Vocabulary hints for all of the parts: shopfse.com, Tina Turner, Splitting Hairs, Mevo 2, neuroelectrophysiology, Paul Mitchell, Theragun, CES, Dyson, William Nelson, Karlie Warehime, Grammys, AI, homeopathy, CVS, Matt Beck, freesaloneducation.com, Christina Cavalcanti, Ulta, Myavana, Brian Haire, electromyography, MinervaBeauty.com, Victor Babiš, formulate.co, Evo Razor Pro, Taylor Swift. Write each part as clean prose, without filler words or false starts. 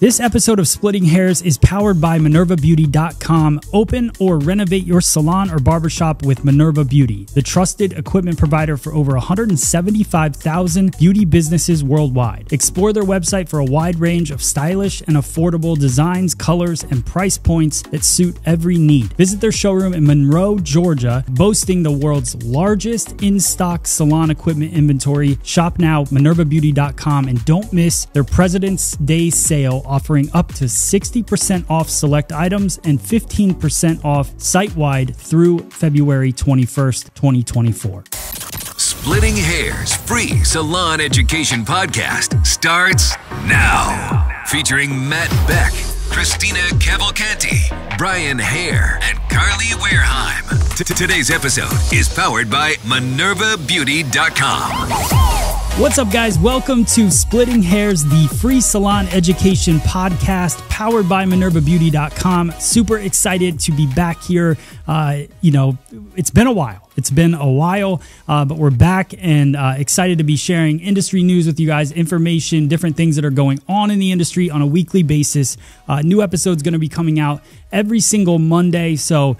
This episode of Splitting Hairs is powered by MinervaBeauty.com. Open or renovate your salon or barbershop with Minerva Beauty, the trusted equipment provider for over 175,000 beauty businesses worldwide. Explore their website for a wide range of stylish and affordable designs, colors, and price points that suit every need. Visit their showroom in Monroe, Georgia, boasting the world's largest in-stock salon equipment inventory. Shop now, MinervaBeauty.com, and don't miss their President's Day sale, offering up to 60% off select items and 15% off site-wide through February 21st, 2024. Splitting Hairs free salon education podcast starts now. Featuring Matt Beck, Christina Cavalcanti, Brian Haire, and Karlie Warehime. Today's episode is powered by MinervaBeauty.com. What's up, guys? Welcome to Splitting Hairs, the free salon education podcast powered by MinervaBeauty.com. Super excited to be back here. It's been a while. But we're back and excited to be sharing industry news with you guys, information, different things that are going on in the industry on a weekly basis. New episode's going to be coming out every single Monday. So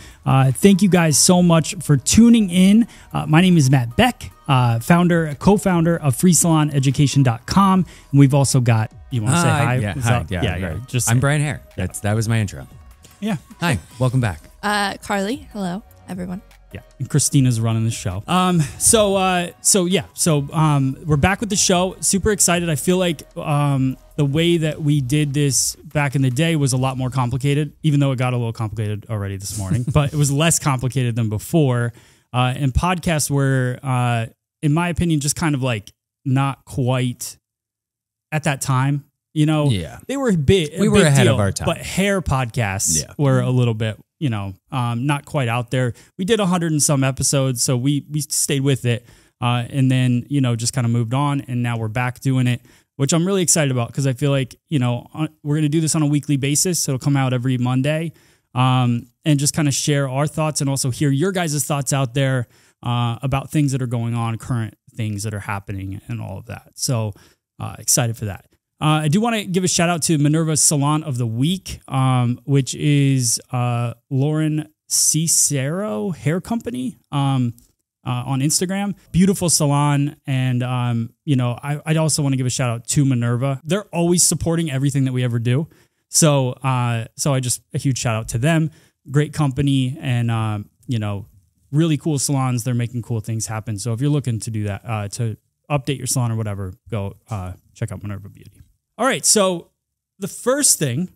thank you guys so much for tuning in. My name is Matt Beck, co-founder of freesaloneducation.com. And we've also got, you want to say hi? Yeah. I'm Brian Haire. That was my intro. Yeah. Hi, welcome back. Karlie, hello, everyone. Yeah, and Christina's running the show. We're back with the show. Super excited. I feel like the way that we did this back in the day was a lot more complicated, even though it got a little complicated already this morning. But it was less complicated than before. And podcasts were, in my opinion, just kind of like not quite at that time. You know, they were a big ahead deal, of our time. But hair podcasts were a little bit, not quite out there. We did 100 and some episodes, so we stayed with it, and then just kind of moved on, and now we're back doing it, which I'm really excited about because I feel like we're gonna do this on a weekly basis, so it'll come out every Monday, and just kind of share our thoughts and also hear your guys' thoughts out there about things that are going on, current things that are happening, and all of that. So excited for that. I do want to give a shout out to Minerva's Salon of the Week, which is Lauren Cicero Hair Company on Instagram. Beautiful salon. And, I'd also want to give a shout out to Minerva. They're always supporting everything that we ever do. So, a huge shout out to them. Great company and, really cool salons. They're making cool things happen. So if you're looking to do that, to update your salon or whatever, go check out Minerva Beauty. All right, so the first thing,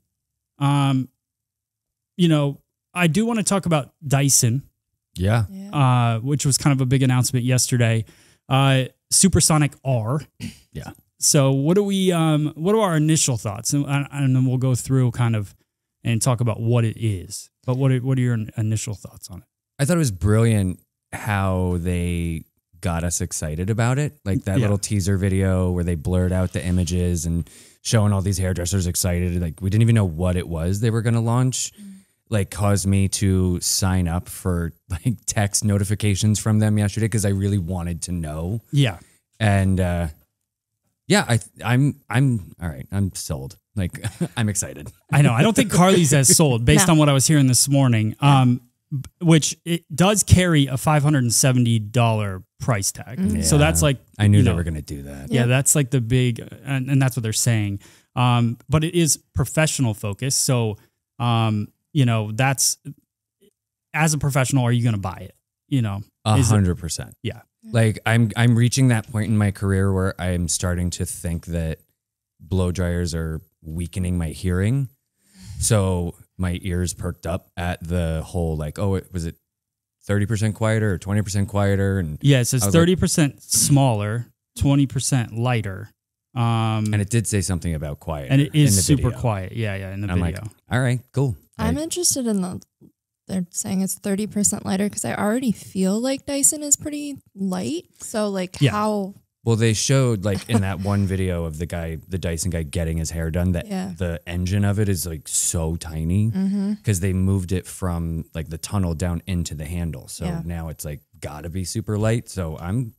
I do want to talk about Dyson. Which was kind of a big announcement yesterday. Supersonic R. Yeah. So what are our initial thoughts? And then we'll go through kind of and talk about what it is. But what are your initial thoughts on it? I thought it was brilliant how they got us excited about it. Like that little teaser video where they blurred out the images and showing all these hairdressers excited. Like we didn't even know what it was they were going to launch, like caused me to sign up for like text notifications from them yesterday. Cause I really wanted to know. Yeah. And, I'm all right. I'm sold. Like I'm excited. I know. I don't think Karlie's as sold based on what I was hearing this morning. Which it does carry a $570 price tag. Yeah. So that's like, I knew they were going to do that. Yeah. That's like the big, and that's what they're saying. But it is professional focused. So, that's, as a professional, are you going to buy it? 100%. Yeah. Like I'm reaching that point in my career where I'm starting to think that blow dryers are weakening my hearing. So my ears perked up at the whole, like, was it 30% quieter or 20% quieter? And yeah, it says 30% like, smaller, 20% lighter. And it did say something about quiet. And it is super quiet. Yeah, in the video. I'm like, all right, cool. I'm interested in they're saying it's 30% lighter because I already feel like Dyson is pretty light. So like how... Well, they showed like in that one video of the Dyson guy getting his hair done, that the engine of it is like so tiny because they moved it from like the tunnel down into the handle. So now it's like gotta be super light. So I'm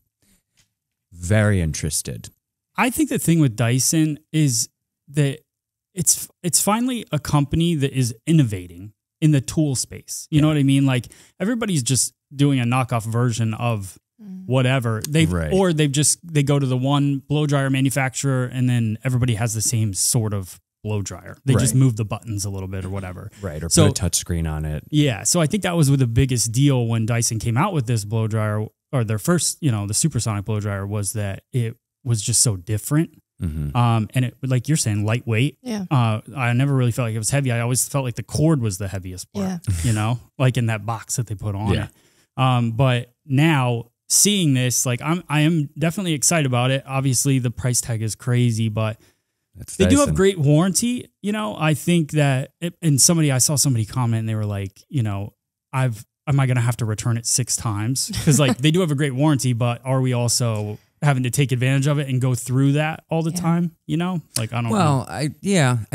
very interested. I think the thing with Dyson is that it's finally a company that is innovating in the tool space. You know what I mean? Like everybody's just doing a knockoff version of whatever they've, or they've just, they go to the one blow dryer manufacturer and then everybody has the same sort of blow dryer. They just move the buttons a little bit or whatever. Or put a touch screen on it. Yeah. So I think that was the biggest deal when Dyson came out with this blow dryer, or their first, you know, the Supersonic blow dryer, was that it was just so different. And it, like you're saying, lightweight. I never really felt like it was heavy. I always felt like the cord was the heaviest part, you know, like in that box that they put on it. But now seeing this, like I am definitely excited about it. Obviously the price tag is crazy, but it's they Dyson. Do have great warranty. You know, I think that, and somebody, I saw somebody comment and they were like, you know, am I going to have to return it 6 times? Cause like they do have a great warranty, but are we also having to take advantage of it and go through that all the time? You know, like I don't know. I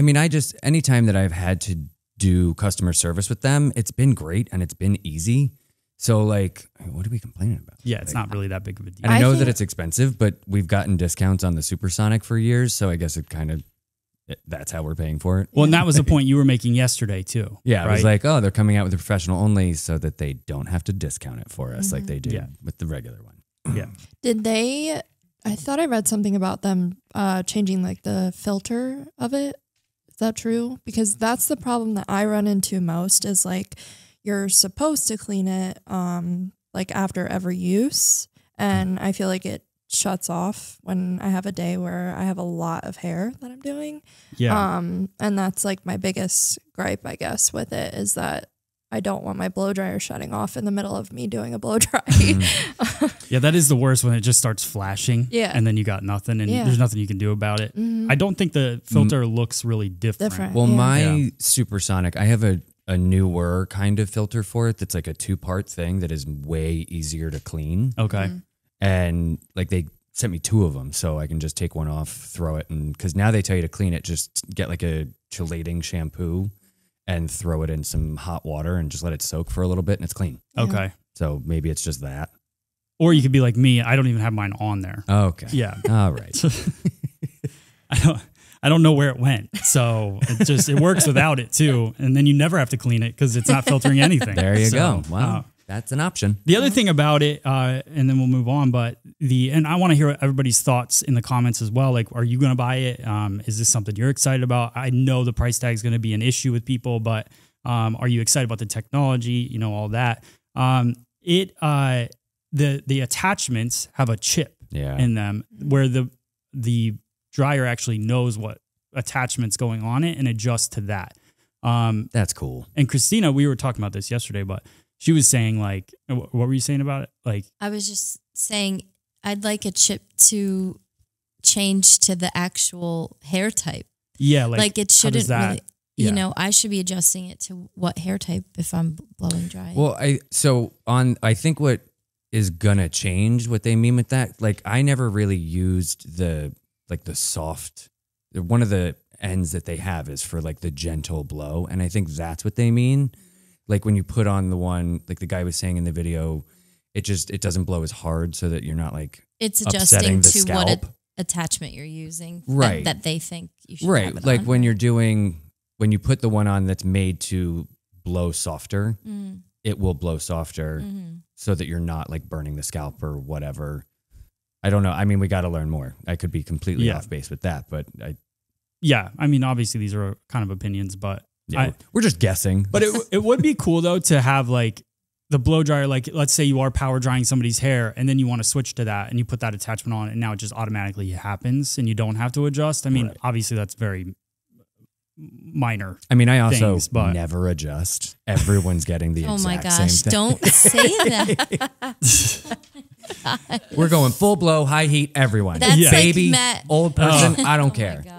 mean, I just, anytime that I've had to do customer service with them, it's been great and it's been easy. So like, what are we complaining about? Yeah, it's like, not really that big of a deal. And I know that it's expensive, but we've gotten discounts on the Supersonic for years. So I guess it kind of, that's how we're paying for it. Well, and that was the point you were making yesterday too. Yeah, right? It was like, oh, they're coming out with the professional only so that they don't have to discount it for us like they do with the regular one. Did they, I thought I read something about them changing like the filter of it. Is that true? Because that's the problem that I run into most is like, you're supposed to clean it like after every use. And I feel like it shuts off when I have a day where I have a lot of hair that I'm doing. And that's like my biggest gripe, I guess, with it is that I don't want my blow dryer shutting off in the middle of me doing a blow dry. That is the worst when it just starts flashing and then you got nothing and there's nothing you can do about it. I don't think the filter looks really different. Well, my Supersonic, I have a newer kind of filter for it. That's like a 2-part thing that is way easier to clean. And like they sent me 2 of them so I can just take one off, throw it. And cause now they tell you to clean it, just get like a chelating shampoo and throw it in some hot water and just let it soak for a little bit and it's clean. So maybe it's just that. Or you could be like me. I don't even have mine on there. Yeah. All right. I don't know where it went. So it just, it works without it too. And then you never have to clean it because it's not filtering anything. There you go. Wow. That's an option. The other thing about it, and then we'll move on, but and I want to hear everybody's thoughts in the comments as well. Like, are you going to buy it? Is this something you're excited about? I know the price tag is going to be an issue with people, but are you excited about the technology? You know, all that. The attachments have a chip in them where the dryer actually knows what attachment's going on it and adjusts to that. That's cool. And Christina, we were talking about this yesterday, but she was saying like, what were you saying about it? Like, I was just saying I'd like a chip to change to the actual hair type. Yeah. Like it shouldn't really, you know, I should be adjusting it to what hair type if I'm blowing dry. Well, I think what is gonna change, what they mean with that, like I never really used the soft, one of the ends that they have is for like the gentle blow. And I think that's what they mean. Like when you put on the one, like the guy was saying in the video, it doesn't blow as hard so that you're not like, it's adjusting to scalp. What attachment you're using. Right. That they think you should have it like on. When you're doing, when you put the one on that's made to blow softer, it will blow softer so that you're not like burning the scalp or whatever. I don't know. I mean, we got to learn more. I could be completely off base with that, but I mean, obviously these are kind of opinions, but we're just guessing. But it would be cool though to have like the blow dryer, like let's say you are power drying somebody's hair and then you want to switch to that and you put that attachment on and now it just automatically happens and you don't have to adjust. I mean, obviously that's very minor. I mean, I also never adjust. Everyone's getting the exact same thing. Don't say that. We're going full blow, high heat, everyone. That's baby, like old person, I don't care. Oh my gosh.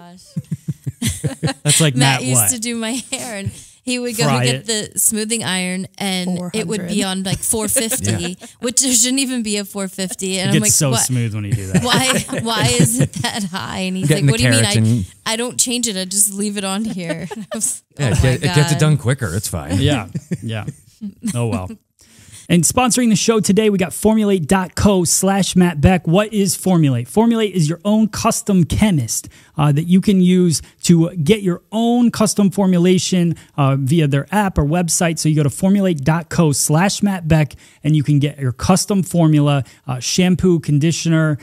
That's like Matt used to do my hair and he would go get the smoothing iron and it would be on like 450, which there shouldn't even be a 450. And I'm like, so smooth when you do that. Why is it that high? And he's like, what do you mean? I don't change it. I just leave it on here. It gets it done quicker. It's fine. Yeah. Oh, well. And sponsoring the show today, we got formulate.co/Matt Beck. What is Formulate? Formulate is your own custom chemist that you can use to get your own custom formulation via their app or website. So you go to formulate.co/Matt Beck and you can get your custom formula, shampoo, conditioner,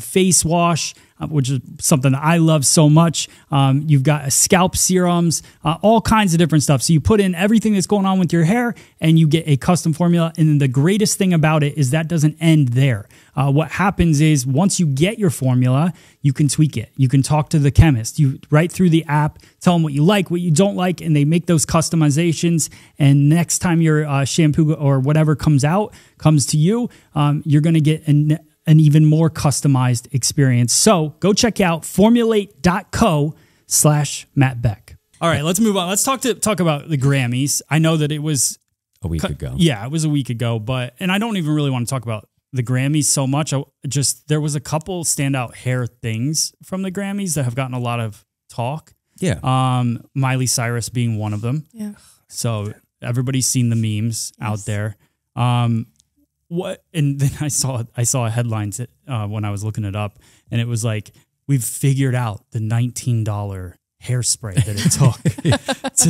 face wash, which is something that I love so much. You've got scalp serums, all kinds of different stuff. So you put in everything that's going on with your hair and you get a custom formula. And then the greatest thing about it is that doesn't end there. What happens is once you get your formula, you can tweak it. You can talk to the chemist. You write through the app, tell them what you like, what you don't like, and they make those customizations. And next time your shampoo or whatever comes to you, you're going to get an even more customized experience. So go check out formulate.co/Matt Beck. All right, let's move on. Let's talk about the Grammys. I know that it was a week ago. Yeah, it was a week ago, and I don't even really want to talk about the Grammys so much. There was a couple standout hair things from the Grammys that have gotten a lot of talk. Yeah. Miley Cyrus being one of them. Yeah. So everybody's seen the memes out there. And then I saw a headline when I was looking it up, and it was like, we've figured out the $19 hairspray that it took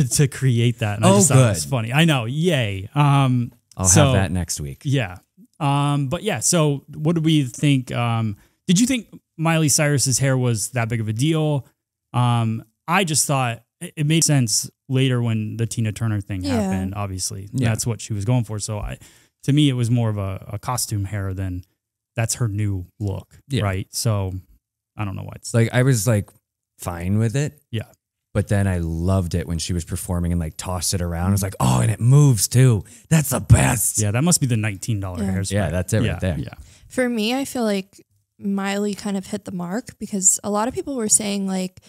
to create that. And I just thought it was funny. I know, yay! I'll have that next week. Yeah, but yeah. So what do we think? Did you think Miley Cyrus's hair was that big of a deal? I just thought it made sense later when the Tina Turner thing happened. Obviously, that's what she was going for. So To me, it was more of a costume hair than that's her new look, right? So I don't know why it's like I was like fine with it, but then I loved it when she was performing and like tossed it around. I was like, oh, and it moves too. That's the best. Yeah, that must be the $19 hairspray. Yeah, that's it right there. Yeah. For me, I feel like Miley kind of hit the mark because a lot of people were saying like,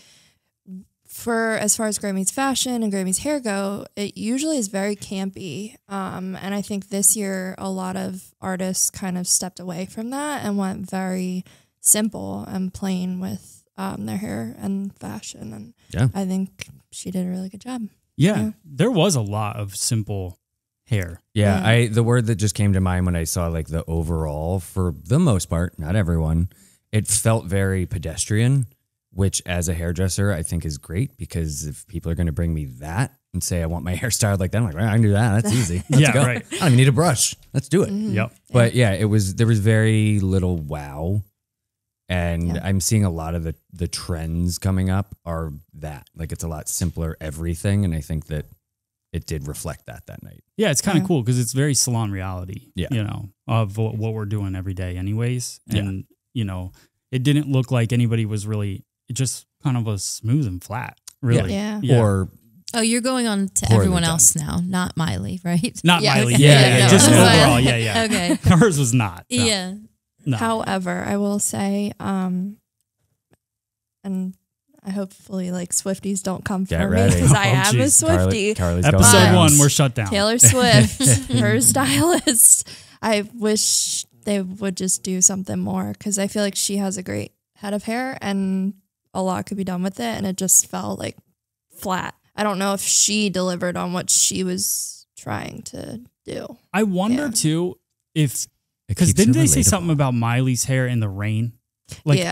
for as far as Grammys fashion and Grammys hair go, it usually is very campy. And I think this year, a lot of artists kind of stepped away from that and went very simple and plain with their hair and fashion. And I think she did a really good job. Yeah, there was a lot of simple hair. Yeah, the word that just came to mind when I saw like the overall, for the most part, not everyone, it felt very pedestrian. Which as a hairdresser, I think is great because if people are going to bring me that and say, I want my hair styled like that, I'm like, well, I can do that. That's easy. Let's go. Right. I don't even need a brush. Let's do it. Yep. But yeah, there was very little wow. And I'm seeing a lot of the trends coming up are that. Like it's a lot simpler everything. And I think that it did reflect that night. Yeah, it's kind of cool because it's very salon reality, you know, of what we're doing every day anyways. And, you know, it didn't look like anybody was really... just kind of was smooth and flat, really. Yeah. Or you're going on to everyone else now, not Miley, right? Not Miley. Okay. Yeah. Just overall. Yeah. Okay. Hers was not. No. Yeah. No. However, I will say, and I hopefully like Swifties don't come for me because I am a Swiftie. Episode 1, we're shut down. Taylor Swift, her stylist. I wish they would just do something more because I feel like she has a great head of hair and a lot could be done with it, and it just felt like flat. I don't know if she delivered on what she was trying to do. I wonder too if because didn't they say something about Miley's hair in the rain? Like,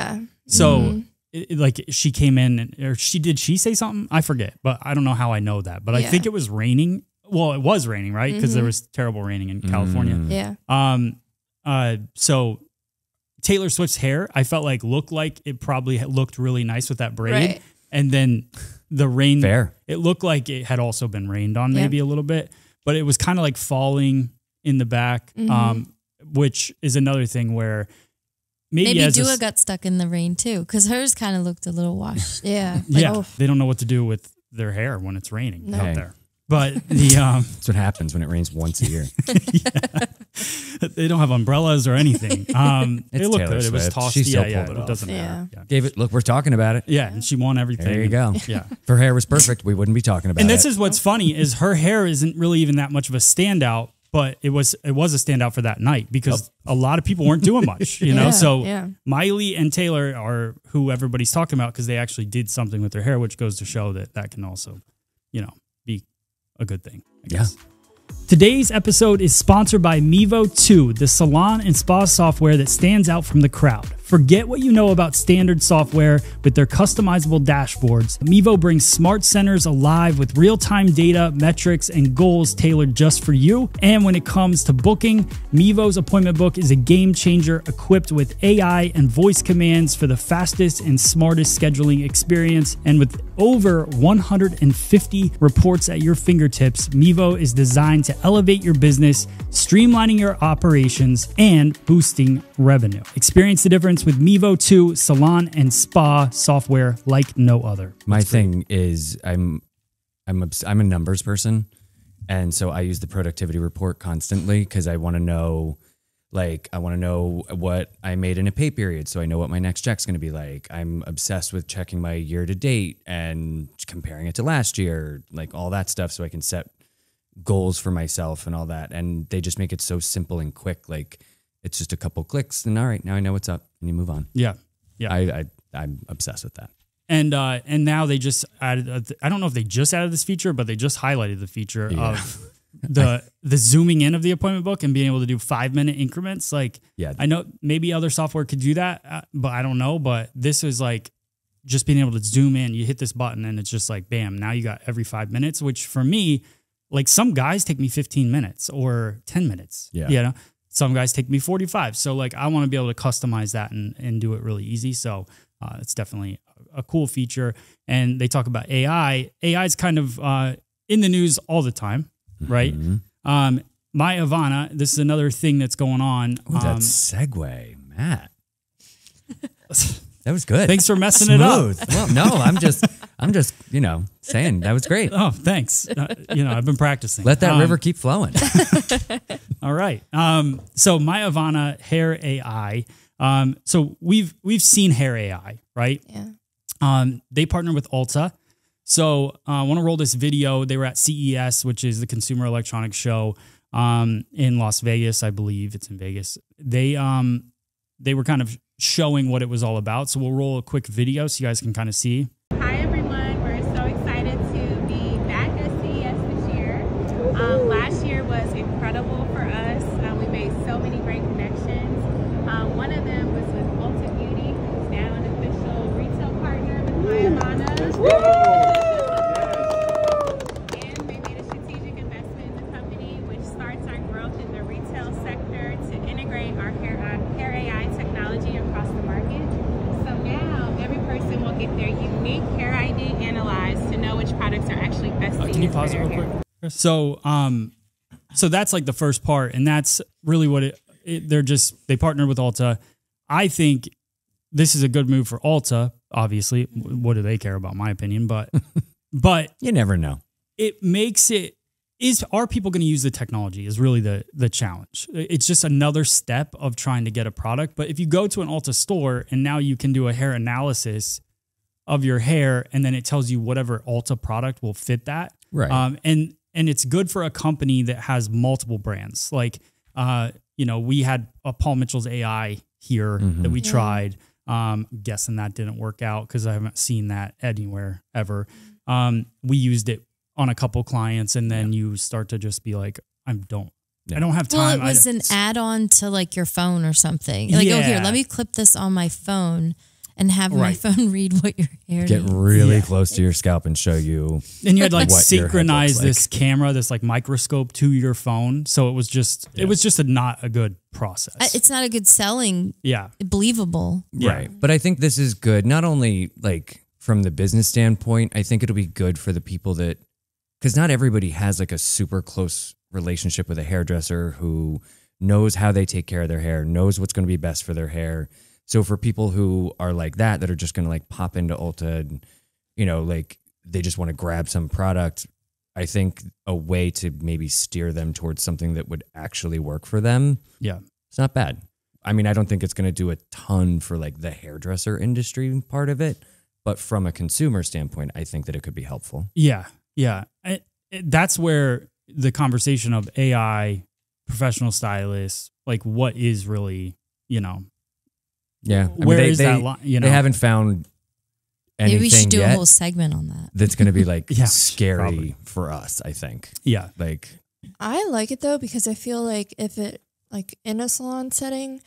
so like she came in or did she say something? I forget, but I don't know how I know that. But I think it was raining. Well, it was raining, right? Because there was terrible raining in California. Yeah. So. Taylor Swift's hair, I felt like looked like it probably looked really nice with that braid. Right. And then the rain, it looked like it had also been rained on maybe a little bit, but it was kind of like falling in the back, which is another thing where maybe Doja got stuck in the rain too, because hers kind of looked a little washed. Like, they don't know what to do with their hair when it's raining out there. But the that's what happens when it rains once a year. They don't have umbrellas or anything. It looked good. It was tossed. She still pulled it off. It doesn't matter. Yeah. David, look, we're talking about it. Yeah, and she won everything. There you go. Yeah, if her hair was perfect, we wouldn't be talking about it. And this is what's funny is her hair isn't really even that much of a standout, but it was a standout for that night because a lot of people weren't doing much, you know. Miley and Taylor are who everybody's talking about because they actually did something with their hair, which goes to show that that can also, you know, be a good thing, I guess. Today's episode is sponsored by Mevo 2, the salon and spa software that stands out from the crowd. Forget what you know about standard software with their customizable dashboards. Mevo brings smart centers alive with real-time data, metrics, and goals tailored just for you. And when it comes to booking, Mevo's appointment book is a game changer equipped with AI and voice commands for the fastest and smartest scheduling experience. And with over 150 reports at your fingertips, Mevo is designed to elevate your business, streamlining your operations, and boosting revenue. Experience the difference with Mevo 2 salon and spa software like no other. My thing is I'm a numbers person, and so I use the productivity report constantly because I want to know, like, I want to know what I made in a pay period so I know what my next check's going to be like. I'm obsessed with checking my year to date and comparing it to last year, like all that stuff, so I can set goals for myself and all that. And they just make it so simple and quick. Like, it's just a couple clicks, and all right, now I know what's up, and you move on. Yeah, yeah. I'm obsessed with that. And now they just added, I don't know if they just added this feature, but they just highlighted the feature of the zooming in of the appointment book and being able to do 5-minute increments. Like, yeah, I know maybe other software could do that, but I don't know. But this is like just being able to zoom in. You hit this button, and it's just like, bam, now you got every 5 minutes, which for me, like, some guys take me 15 minutes or 10 minutes, yeah, you know? Some guys take me 45. So, like, I want to be able to customize that and do it really easy. So it's definitely a cool feature. And they talk about AI. AI is kind of in the news all the time, right? Myavana, this is another thing that's going on. Ooh, that segue, Matt. That was good. Thanks for messing it up. Well, no, I'm just, you know, saying that was great. Oh, thanks. You know, I've been practicing. Let that river keep flowing. All right. So Myavana Hair AI. So we've seen Hair AI, right? Yeah. They partner with Ulta. So I want to roll this video. They were at CES, which is the Consumer Electronics Show in Las Vegas, I believe. It's in Vegas. They were kind of showing what it was all about. So we'll roll a quick video so you guys can kind of see. Hi everyone, we're so excited to be back at CES this year. Last year was incredible for us. We made so many great connections. One of them was with Ulta Beauty, who's now an official retail partner with Myavana. And they made a strategic investment in the company, which starts our growth in the retail sector to integrate our hair AI technology across the market. So now every person will get their unique hair ID analyzed to know which products are actually best suited. Can you pause it real quick? So, so that's like the first part, and that's really what they partnered with Ulta. I think this is a good move for Ulta. Obviously, what do they care about? My opinion, but you never know. It makes it. Are people going to use the technology is really the challenge. It's just another step of trying to get a product. But if you go to an Ulta store and now you can do a hair analysis of your hair, and then it tells you whatever Ulta product will fit that. Right. And it's good for a company that has multiple brands. Like, you know, we had a Paul Mitchell's AI here that we tried. I'm guessing that didn't work out because I haven't seen that anywhere ever. We used it on a couple clients, and then you start to just be like, I don't have time. Well, it was an add-on to like your phone or something. Like, oh, here, let me clip this on my phone and have my phone read what your hair needs. Really close to your scalp and show you. And you had like synchronize this camera, this like microscope to your phone. So it was just, it was just not a good process. It's not a good selling. Yeah. Believable. Yeah. Right. But I think this is good. Not only like from the business standpoint, I think it'll be good for the people that, because not everybody has like a super close relationship with a hairdresser who knows how they take care of their hair, knows what's going to be best for their hair. So for people who are like that are just going to like pop into Ulta and, you know, like they just want to grab some product, I think a way to maybe steer them towards something that would actually work for them. Yeah. It's not bad. I mean, I don't think it's going to do a ton for like the hairdresser industry part of it, but from a consumer standpoint, I think that it could be helpful. Yeah. Yeah, that's where the conversation of AI, professional stylists, like what is really, you know, where is that line, you know? They haven't found anything yet. Maybe we should do a whole segment on that. That's going to be like scary probably for us, I think. Yeah. Like I like it though, because I feel like if it, like in a salon setting,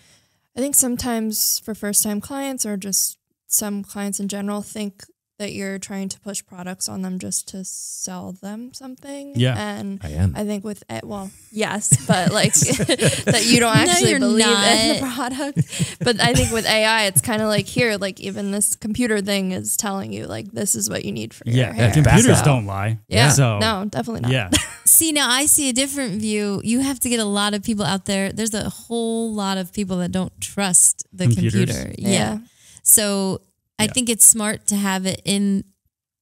I think sometimes for first time clients or just some clients in general think that you're trying to push products on them just to sell them something. Yeah. And I am. I think with it, well, yes, but like that you don't actually believe in the product. But I think with AI, it's kind of like here, like even this computer thing is telling you like, this is what you need for your hair. Computers don't lie. Yeah. So, no, definitely not. Yeah. See, now I see a different view. You have to get a lot of people out there. There's a whole lot of people that don't trust the computer. Yeah. So I think it's smart to have it in,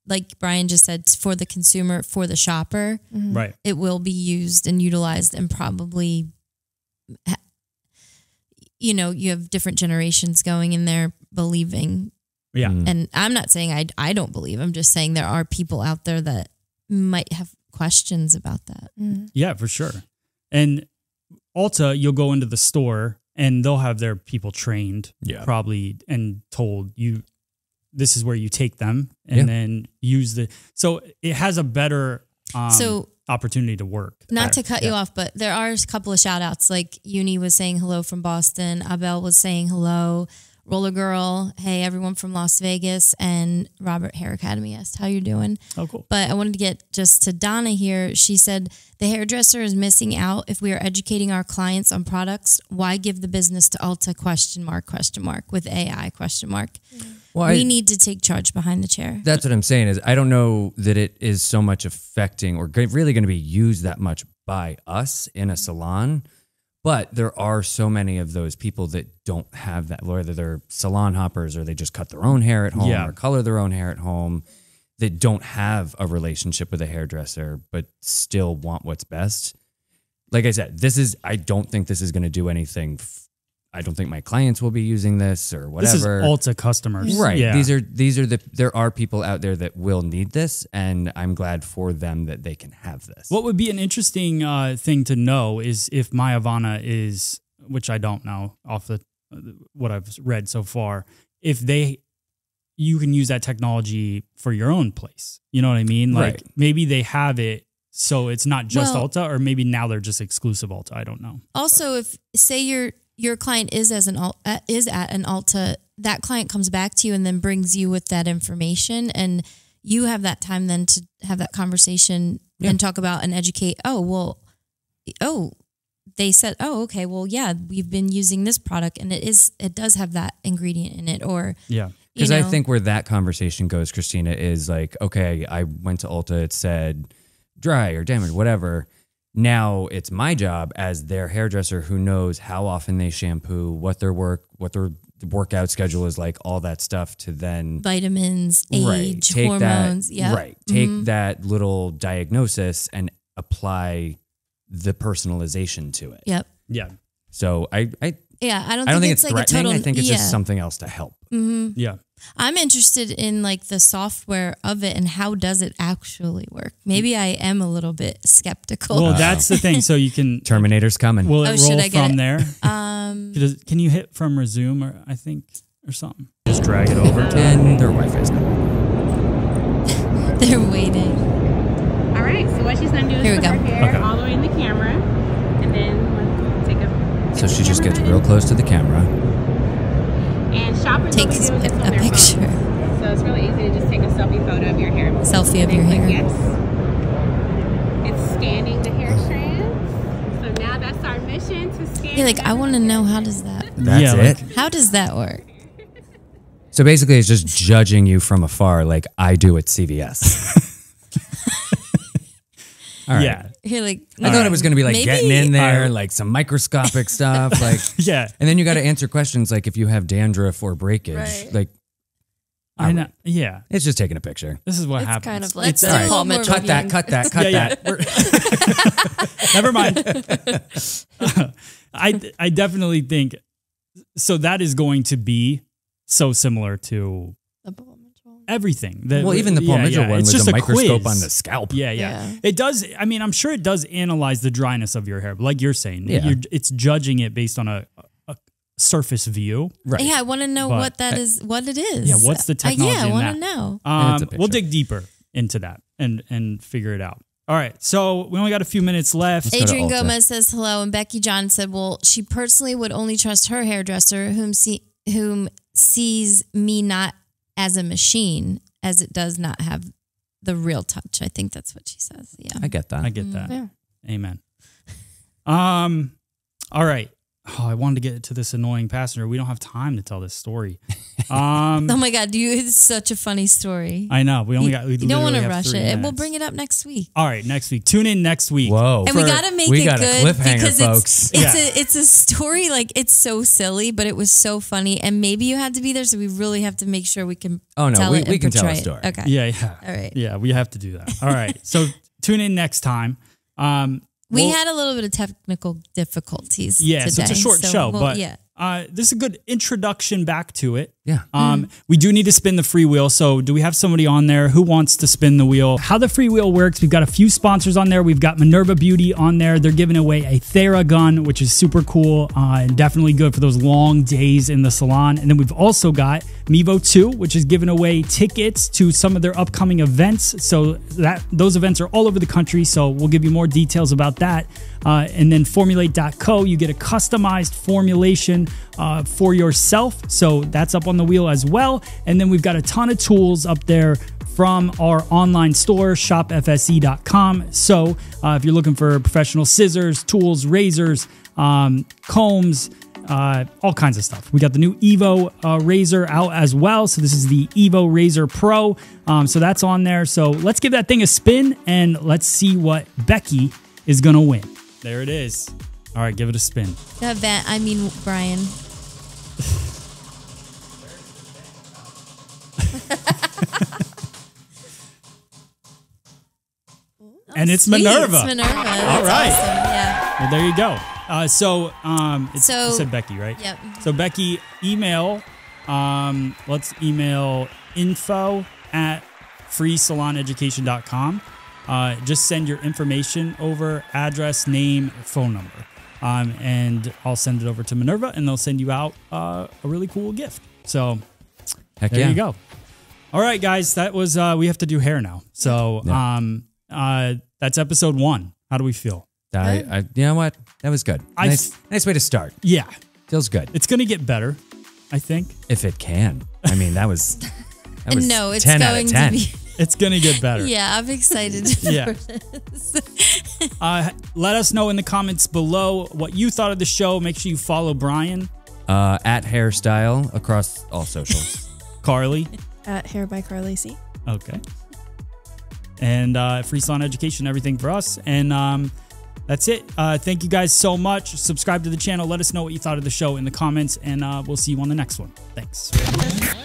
like Brian just said, for the consumer, for the shopper. Mm-hmm. Right. It will be used and utilized and probably, you know, you have different generations going in there believing. Yeah. And I'm not saying I don't believe. I'm just saying there are people out there that might have questions about that. Mm-hmm. Yeah, for sure. And Ulta, you'll go into the store and they'll have their people trained probably and told you, this is where you take them and then use the, so it has a better opportunity to work. Not to cut you off, but there are a couple of shout outs. Like Uni was saying hello from Boston. Abel was saying hello. Roller Girl, hey, everyone from Las Vegas. And Robert Hair Academy asked how you're doing. Oh, cool. But I wanted to get just to Donna here. She said, the hairdresser is missing out if we are educating our clients on products. Why give the business to Ulta, question mark, with AI, question mark. Well, we need to take charge behind the chair. That's what I'm saying is I don't know that it is so much affecting or really going to be used that much by us in a salon. But there are so many of those people that don't have that, whether they're salon hoppers or they just cut their own hair at home or color their own hair at home, that don't have a relationship with a hairdresser, but still want what's best. Like I said, this is, I don't think this is going to do anything. I don't think my clients will be using this or whatever. This is Ulta customers. Right. Yeah. There are people out there that will need this, and I'm glad for them that they can have this. What would be an interesting thing to know is if Myavana is, which I don't know off the what I've read so far, if you can use that technology for your own place. You know what I mean? Like maybe they have it. So it's not just Ulta, or maybe now they're just exclusive Ulta. I don't know. Also, if say your client is at an Ulta, that client comes back to you and then brings you with that information, and you have that time then to have that conversation and talk about and educate. They said, we've been using this product and it does have that ingredient in it. Or because I think where that conversation goes, Christina, is like, okay, I went to Ulta, it said dry or damaged, whatever. Now it's my job as their hairdresser who knows how often they shampoo, what their workout schedule is like, all that stuff, to then vitamins, age, hormones. Take that little diagnosis and apply the personalization to it. Yep. Yeah. So I don't think it's like threatening. I think it's just something else to help. Mm-hmm. Yeah. I'm interested in like the software of it and how does it actually work. Maybe I am a little bit skeptical. Well, that's the thing. So you can Terminator's coming. Will it roll from there? Can you hit from resume or I think or something? Just drag it over. And their Wi-Fi's coming. They're waiting. All right. So what she's gonna do is put her hair all the way in the camera, and then take a. So she just gets real close to the camera. And shoppers takes a picture. Phone. So it's really easy to just take a selfie photo of your hair. Selfie of your hair. Yes. It's scanning the hair strands. So now that's our mission to scan. You're like, I want to know how does that. That's it. Like, how does that work? So basically, it's just judging you from afar, like I do at CVS. All right. Yeah. You're like, I thought it was going to be like getting in there, like some microscopic stuff. Like, And then you got to answer questions like if you have dandruff or breakage. Right. Like, I know. Yeah. It's just taking a picture. This is what happens. Kind of like it's Paul Mitchell. Cut that. Never mind. I definitely think so. That is going to be so similar to everything. Even the Paul Mitchell one was just a microscope on the scalp. Yeah. It does. I mean, I'm sure it does analyze the dryness of your hair, but like you're saying, it's judging it based on a surface view. Right. Yeah, I want to know what that is, what it is. Yeah, what's the technology in that? I want to know. We'll dig deeper into that and figure it out. All right, so we only got a few minutes left. Adrian Gomez says hello, and Becky John said, well, she personally would only trust her hairdresser whom sees me not as a machine, as it does not have the real touch. I think that's what she says. Yeah, I get that. I get that. Yeah. Amen. All right. Oh, I wanted to get to this annoying passenger. We don't have time to tell this story. Oh my God, dude, it's such a funny story. I know. We don't want to rush it. We'll bring it up next week. All right, next week. Tune in next week. Whoa. And we got to make it good because folks. It's a story, like it's so silly, but it was so funny. And maybe you had to be there, so we really have to make sure we can we can tell a story. Okay. Yeah, yeah. All right. Yeah, we have to do that. All right. So tune in next time. We had a little bit of technical difficulties today, so it's a short show, but this is a good introduction back to it. Yeah. We do need to spin the free wheel, so do we have somebody on there who wants to spin the wheel? How the free wheel works, we've got a few sponsors on there. We've got Minerva Beauty on there. They're giving away a Theragun, which is super cool and definitely good for those long days in the salon. And then we've also got Mevo 2, which is giving away tickets to some of their upcoming events. So that those events are all over the country, so we'll give you more details about that. And then formulate.co, you get a customized formulation for yourself. So that's up on the wheel as well. And then we've got a ton of tools up there from our online store, shopfse.com. So if you're looking for professional scissors, tools, razors, combs, all kinds of stuff. We got the new Evo Razor out as well. So this is the Evo Razor Pro. So that's on there. So let's give that thing a spin and let's see what Becky is going to win. There it is. All right, give it a spin. Brian. And it's Minerva. It's Minerva. All right. Awesome. Yeah. Well, there you go. You said Becky, right? Yep. So Becky, email. Let's email info@freesaloneducation.com. Just send your information over, address, name, phone number. And I'll send it over to Minerva, and they'll send you out a really cool gift. So there you go. All right, guys, that was we have to do hair now. So that's episode 1. How do we feel? You know what? That was good. Nice way to start. Yeah. Feels good. It's going to get better, I think. If it can. I mean, that was no, it's 10 going out of 10. It's going to get better. Yeah, I'm excited for this. Let us know in the comments below what you thought of the show. Make sure you follow Brian. At Hairstyle across all socials. Karlie. At Hair by Karlie C. Okay. And Free Salon Education, everything for us. And that's it. Thank you guys so much. Subscribe to the channel. Let us know what you thought of the show in the comments. And we'll see you on the next one. Thanks.